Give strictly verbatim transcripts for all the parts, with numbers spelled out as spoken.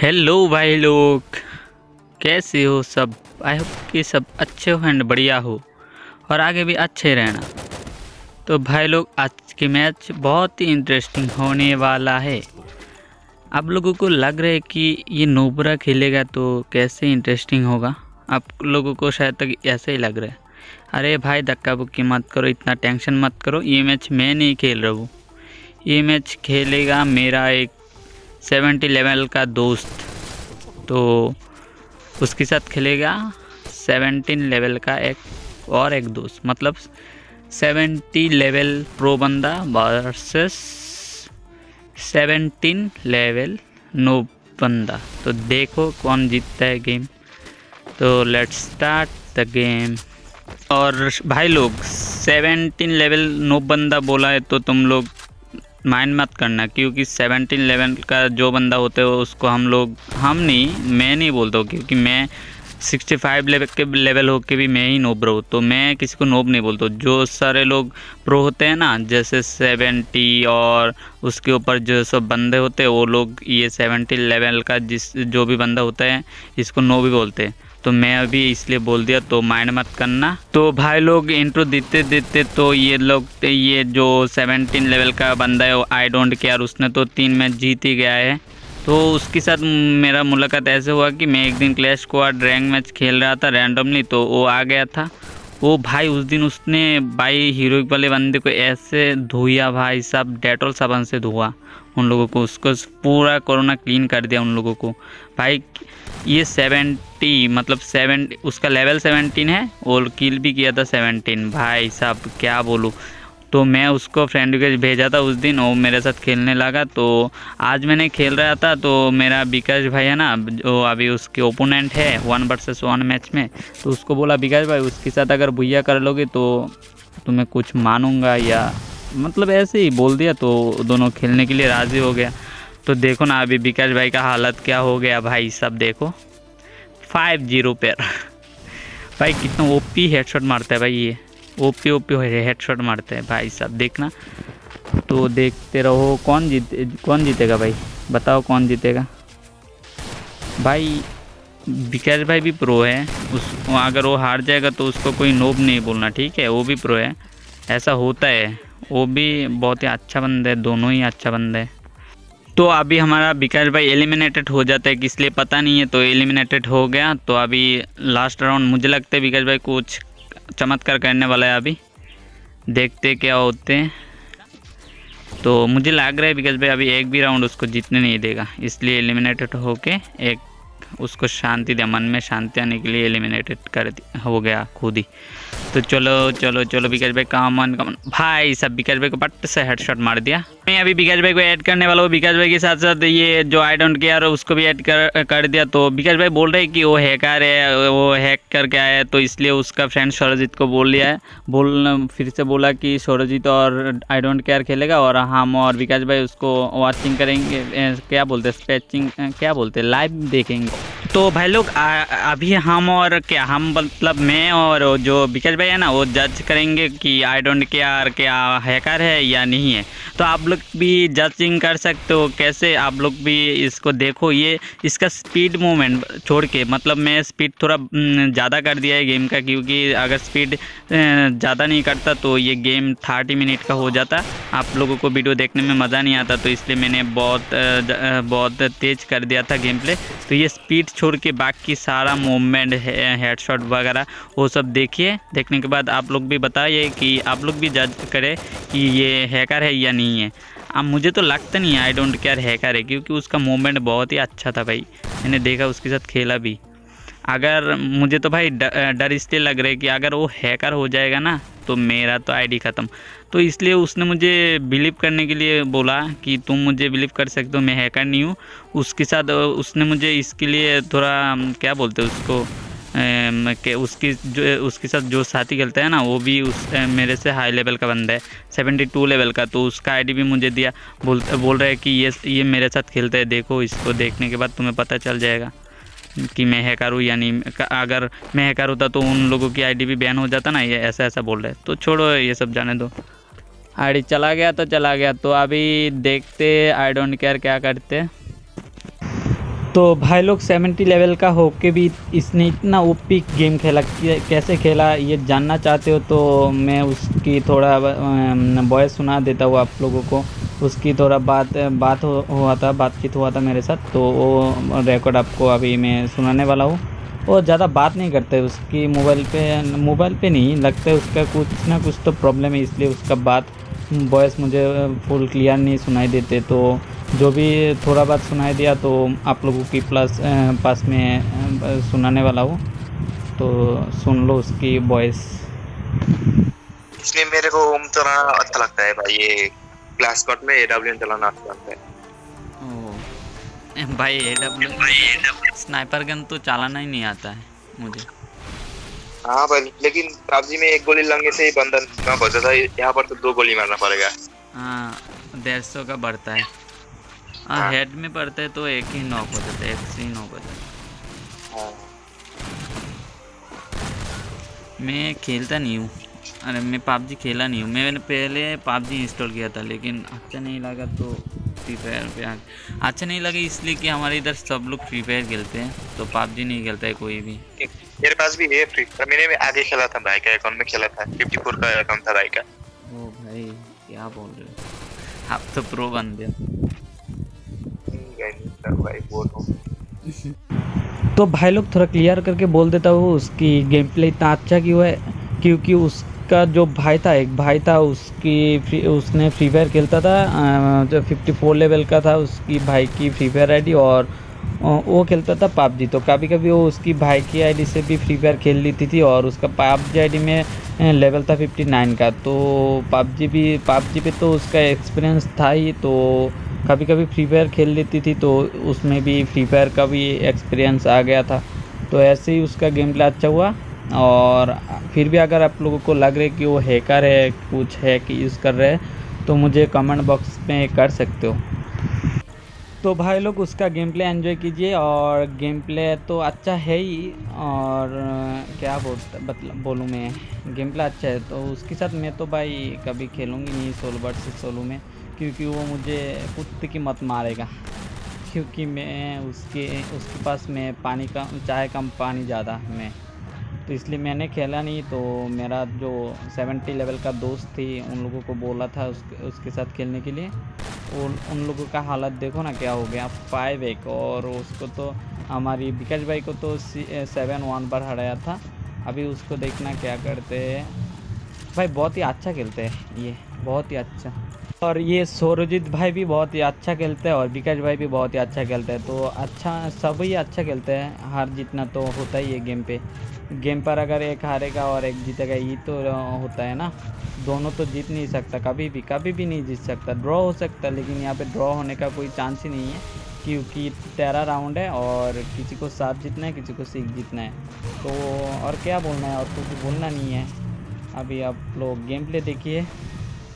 Hello भाई लोग, कैसे हो सब। आई होप कि सब अच्छे हो एंड बढ़िया हो और आगे भी अच्छे रहना। तो भाई लोग, आज की मैच बहुत ही इंटरेस्टिंग होने वाला है। आप लोगों को लग रहा है कि ये नोबरा खेलेगा तो कैसे इंटरेस्टिंग होगा, आप लोगों को शायद तक ऐसे ही लग रहा है। अरे भाई, धक्का बुक्की मत करो, इतना टेंशन मत करो। ये मैच मैं नहीं खेल रहा हूँ, ये मैच खेलेगा मेरा एक सेवेंटी लेवल का दोस्त। तो उसके साथ खेलेगा सेवेंटीन लेवल का एक और एक दोस्त, मतलब सेवेंटी लेवल प्रो बंदा वर्सेस सेवेंटीन लेवल नो बंदा। तो देखो कौन जीतता है गेम। तो लेट्स स्टार्ट द गेम। और भाई लोग, सेवेंटीन लेवल नो बंदा बोला है तो तुम लोग माइंड मत करना, क्योंकि सेवेंटीन लेवल का जो बंदा होते हो उसको हम लोग हम नहीं मैं नहीं बोलता हूँ, क्योंकि मैं सिक्सटी फाइव लेवल के लेवल होके भी मैं ही नोब रहा हूँ। तो मैं किसी को नोब नहीं बोलता हूँ। जो सारे लोग प्रो होते हैं ना, जैसे सेवेंटी और उसके ऊपर जो सब बंदे होते हैं, वो लोग ये सेवेंटी लेवल का जिस जो भी बंदा होता है इसको नोब ही बोलते हैं। तो मैं अभी इसलिए बोल दिया, तो माइंड मत करना। तो भाई लोग, इंट्रो देते देते तो ये लोग ये जो सेवेंटीन लेवल का बंदा है, आई डोंट केयर, उसने तो तीन मैच जीत ही गया है। तो उसके साथ मेरा मुलाकात ऐसे हुआ कि मैं एक दिन क्लैश स्क्वाड रैंक मैच खेल रहा था रैंडमली, तो वो आ गया था। वो भाई उस दिन उसने भाई हीरोइक वाले बंदे को ऐसे धोया भाई साहब, डेटॉल साबुन से धोया उन लोगों को, उसको पूरा कोरोना क्लीन कर दिया उन लोगों को भाई। ये सेवेंटी मतलब सेवन उसका लेवल सेवेंटीन है और किल भी किया था सेवेंटीन। भाई साहब क्या बोलूँ। तो मैं उसको फ्रेंड रिक्वेस्ट भेजा था उस दिन, वो मेरे साथ खेलने लगा। तो आज मैंने खेल रहा था, तो मेरा विकास भाई है ना, जो अभी उसके ओपोनेंट है वन वर्सेस वन मैच में, तो उसको बोला विकास भाई उसके साथ अगर भुइया कर लोगे तो तुम्हें कुछ मानूंगा, या मतलब ऐसे ही बोल दिया। तो दोनों खेलने के लिए राज़ी हो गया। तो देखो ना अभी विकास भाई का हालत क्या हो गया भाई साहब, देखो फाइव जीरो पर भाई कितना ओपी हेडशॉट मारता है भाई, ये ओपी ओपी हेडशॉट मारते हैं भाई साहब, देखना। तो देखते रहो कौन जीत कौन जीतेगा भाई, बताओ कौन जीतेगा भाई। विकास भाई भी प्रो है, उस अगर वो हार जाएगा तो उसको कोई नोब नहीं बोलना, ठीक है। वो भी प्रो है, ऐसा होता है, वो भी बहुत ही अच्छा बंदा है, दोनों ही अच्छा बंदा है। तो अभी हमारा विकास भाई एलिमिनेटेड हो जाता है, किस लिए पता नहीं है, तो एलिमिनेटेड हो गया। तो अभी लास्ट राउंड मुझे लगता है विकास भाई कुछ चमत्कार करने वाला है, अभी देखते क्या होते हैं। तो मुझे लग रहा है विकास भाई अभी एक भी राउंड उसको जीतने नहीं देगा, इसलिए एलिमिनेटेड होके एक उसको शांति दे, मन में शांति आने के लिए एलिमिनेटेड कर हो गया खुद ही। तो चलो चलो चलो विकास भाई, काम ऑन काम ऑन भाई सब। विकास भाई को पट से हेडशॉट मार दिया। मैं अभी विकास भाई को ऐड करने वाला हूँ, विकास भाई के साथ साथ ये जो आई डोंट केयर उसको भी ऐड कर, कर दिया। तो विकास भाई बोल रहे हैं कि वो हैकर है, वो हैक करके आया है, तो इसलिए उसका फ्रेंड सौरजीत को बोल लिया है, बोल फिर से बोला कि सौरजीत और आई डोंट केयर खेलेगा और हम और विकास भाई उसको वॉचिंग करेंगे, क्या बोलते हैं स्पैचिंग, क्या बोलते हैं लाइव देखेंगे। तो भाई लोग अभी हम और क्या हम मतलब मैं और जो विकास भाई है ना, वो जज करेंगे कि आई डोंट केयर क्या हैकर है या नहीं है। तो आप लोग भी जजिंग कर सकते हो, कैसे आप लोग भी इसको देखो। ये इसका स्पीड मूवमेंट छोड़ के, मतलब मैं स्पीड थोड़ा ज़्यादा कर दिया है गेम का, क्योंकि अगर स्पीड ज़्यादा नहीं करता तो ये गेम थर्टी मिनट का हो जाता, आप लोगों को वीडियो देखने में मज़ा नहीं आता। तो इसलिए मैंने बहुत बहुत तेज़ कर दिया था गेम प्ले। तो ये स्पीड छोड़ के बाकी सारा मूवमेंट हेडशॉट वगैरह वो सब देखिए। देखने के बाद आप लोग भी बताइए कि आप लोग भी जज करें कि ये हैकर है या नहीं है। अब मुझे तो लगता नहीं है आई डोंट केयर हैकर है, क्योंकि उसका मूवमेंट बहुत ही अच्छा था भाई, मैंने देखा उसके साथ खेला भी। अगर मुझे तो भाई डर इसलिए लग रहा है कि अगर वो हैकर हो जाएगा ना तो मेरा तो आईडी ख़त्म। तो इसलिए उसने मुझे बिलीव करने के लिए बोला कि तुम मुझे बिलीव कर सकते हो, मैं हैकर नहीं हूँ। उसके साथ उसने मुझे इसके लिए थोड़ा क्या बोलते हैं उसको ए, के उसकी जो उसके साथ जो साथी खेलता है ना, वो भी उस ए, मेरे से हाई लेवल का बंदा है सेवेंटी टू लेवल का, तो उसका आईडी भी मुझे दिया। बोल बोल रहा है कि ये ये मेरे साथ खेलता है, देखो इसको देखने के बाद तुम्हें पता चल जाएगा कि मैं हैकर हूँ या नहीं। अगर मैं हैकर होता तो उन लोगों की आईडी भी बैन हो जाता ना, ये ऐसा ऐसा बोल रहे। तो छोड़ो ये सब, जाने दो। आईडी चला गया तो चला गया। तो अभी देखते आई डोंट केयर क्या करते। तो भाई लोग सेवेंटी लेवल का होके भी इसने इतना ओपी गेम खेला, कैसे खेला ये जानना चाहते हो तो मैं उसकी थोड़ा वॉइस सुना देता हूँ आप लोगों को। उसकी थोड़ा बात बात हो, हुआ था बातचीत हुआ था मेरे साथ, तो वो रिकॉर्ड आपको अभी मैं सुनाने वाला हूँ। और ज़्यादा बात नहीं करते उसकी, मोबाइल पे मोबाइल पे नहीं लगता है, उसका कुछ ना कुछ तो प्रॉब्लम है, इसलिए उसका बात वॉइस मुझे फुल क्लियर नहीं सुनाई देते। तो जो भी थोड़ा बात सुनाई दिया तो आप लोगों की प्लस पास में सुनाने वाला हूँ, तो सुन लो उसकी वॉइस। इसलिए मेरे को होम चलाना अच्छा लगता है भाई, ये क्लास कट में एडब्ल्यूएन चलाना अच्छा लगता है भाई। एडब्ल्यू स्नाइपर गन तो चलाना ही नहीं आता है मुझे। हाँ भाई, लेकिन पबजी में एक गोली लगने से ही बंदा ना बचता था, यहाँ पर तो दो गोली मारना पड़ेगा। हाँ, डेढ़ सौ का बढ़ता है। हाँ, हेड में पड़ता है तो एक ही नॉक हो जाता है, एक से ही नॉक हो जाता है। मैं खेलता नहीं हूँ, अरे मैं पबजी खेला नहीं हूँ। मैंने पहले पबजी इंस्टॉल किया था लेकिन अच्छा नहीं लगा, तो फ्री फायर पे अच्छा नहीं लगे इसलिए कि हमारे इधर सब लोग फ्री फायर खेलते हैं, तो पबजी नहीं खेलता है कोई भी। मेरे पास भी है फ्री फायर, मैंने आगे खेला था, भाई का अकाउंट में खेला था, चौवन का अकाउंट था भाई का। ओ भाई क्या बोल रहे हो आप, तो प्रो बन गए भाई वो तो। तो भाई लोग थोड़ा क्लियर करके बोल देता हूँ उसकी गेम प्ले इतना अच्छा क्यों है, क्योंकि उस का जो भाई था, एक भाई था उसकी फ्री, उसने फ्री फायर खेलता था, जो चौवन लेवल का था उसकी भाई की फ्री फायर आईडी, और वो खेलता था पबजी। तो कभी कभी वो उसकी भाई की आईडी से भी फ्री फायर खेल लेती थी, और उसका पबजी आईडी में लेवल था उनसठ का। तो पबजी भी पबजी पे तो उसका एक्सपीरियंस था ही, तो कभी कभी फ्री फायर खेल लेती थी, तो उसमें भी फ्री फायर का भी एक्सपीरियंस आ गया था। तो ऐसे ही उसका गेम प्ले अच्छा हुआ। और फिर भी अगर आप लोगों को लग रहा है कि वो हैकर है, कुछ हैक यूज़ कर रहे हैं, तो मुझे कमेंट बॉक्स में कर सकते हो। तो भाई लोग उसका गेम प्ले एंजॉय कीजिए, और गेम प्ले तो अच्छा है ही, और क्या बोल बोलूँ मैं, गेम प्ले अच्छा है। तो उसके साथ मैं तो भाई कभी खेलूँगी नहीं सोलबर्ड से सोलू में, क्योंकि वो मुझे कुत्ते की मत मारेगा, क्योंकि मैं उसके उसके पास मैं पानी कम चाय कम पानी ज़्यादा मैं, तो इसलिए मैंने खेला नहीं। तो मेरा जो सत्तर लेवल का दोस्त थी उन लोगों को बोला था उसके उसके साथ खेलने के लिए, और उन लोगों का हालत देखो ना क्या हो गया, फाइव एक, और उसको तो हमारी विकास भाई को तो सेवन वन पर हराया था। अभी उसको देखना क्या करते हैं भाई, बहुत ही अच्छा खेलते हैं ये, बहुत ही अच्छा। और ये सौरजीत भाई भी बहुत ही अच्छा खेलते हैं, और विकास भाई भी बहुत ही अच्छा खेलते हैं। तो अच्छा सभी अच्छा खेलते हैं, हार जीतना तो होता ही है गेम पे। गेम पर अगर एक हारेगा और एक जीतेगा ये तो होता है ना, दोनों तो जीत नहीं सकता, कभी भी कभी भी नहीं जीत सकता, ड्रॉ हो सकता है। लेकिन यहाँ पे ड्रॉ होने का कोई चांस ही नहीं है, क्योंकि तेरह राउंड है और किसी को सात जीतना है, किसी को सिक्स जीतना है। तो और क्या बोलना है, और कुछ बोलना नहीं है। अभी आप लोग गेम प्ले देखिए,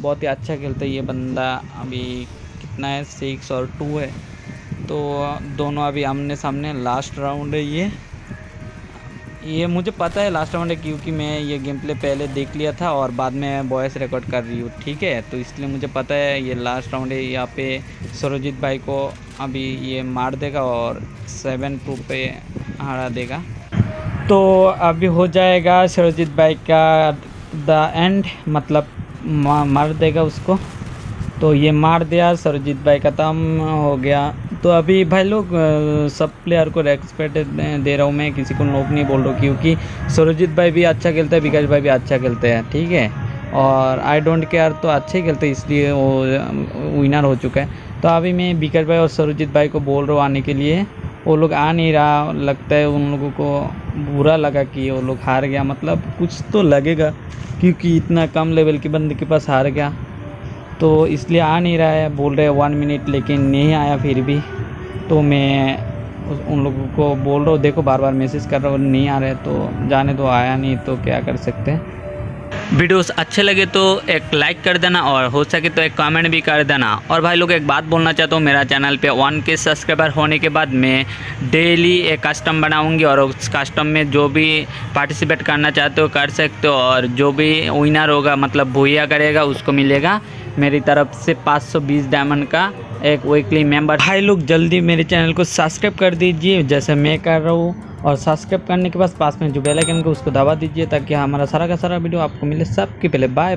बहुत ही अच्छा खेलता है ये बंदा। अभी कितना है, सिक्स और टू है, तो दोनों अभी आमने सामने, लास्ट राउंड है ये ये मुझे पता है लास्ट राउंड है, क्योंकि मैं ये गेम प्ले पहले देख लिया था और बाद में वॉइस रिकॉर्ड कर रही हूँ, ठीक है। तो इसलिए मुझे पता है ये लास्ट राउंड है, यहाँ पे सौरजीत भाई को अभी ये मार देगा और सेवन टू पे हरा देगा। तो अभी हो जाएगा सौरजीत भाई का द एंड, मतलब मार देगा उसको। तो ये मार दिया, सौरजीत भाई खत्म हो गया। तो अभी भाई लोग सब प्लेयर को रेस्पेक्ट दे रहा हूँ मैं, किसी को नोक नहीं बोल रहा हूँ, क्योंकि सौरजीत भाई भी अच्छा खेलता है, विकास भाई भी अच्छा खेलते हैं, ठीक है। और आई डोंट केयर तो अच्छे ही खेलते हैं, इसलिए वो विनर हो चुका है। तो अभी मैं विकास भाई और सौरजीत भाई को बोल रहा हूँ आने के लिए, वो लोग आ नहीं रहा। लगता है उन लोगों को बुरा लगा कि वो लोग हार गया, मतलब कुछ तो लगेगा क्योंकि इतना कम लेवल के बंदे के पास हार गया, तो इसलिए आ नहीं रहा है। बोल रहे वन मिनट, लेकिन नहीं आया फिर भी। तो मैं उन लोगों को बोल रहा हूँ, देखो बार बार मैसेज कर रहा हूँ, नहीं आ रहे, तो जाने दो, आया नहीं तो क्या कर सकते हैं। वीडियोस अच्छे लगे तो एक लाइक कर देना और हो सके तो एक कमेंट भी कर देना। और भाई लोग एक बात बोलना चाहता हूँ, मेरा चैनल पे वन के सब्सक्राइबर होने के बाद मैं डेली एक कस्टम बनाऊंगी और उस कस्टम में जो भी पार्टिसिपेट करना चाहते हो कर सकते हो। और जो भी विनर होगा मतलब भूया करेगा उसको मिलेगा मेरी तरफ से पाँच सौ बीस डायमंड का एक वीकली मेंबर। भाई लोग जल्दी मेरे चैनल को सब्सक्राइब कर दीजिए जैसे मैं कर रहा हूँ, और सब्सक्राइब करने के बाद पास में जो बेल आइकन को उसको दबा दीजिए ताकि हमारा सारा का सारा वीडियो आपको मिले सबके पहले। बाय।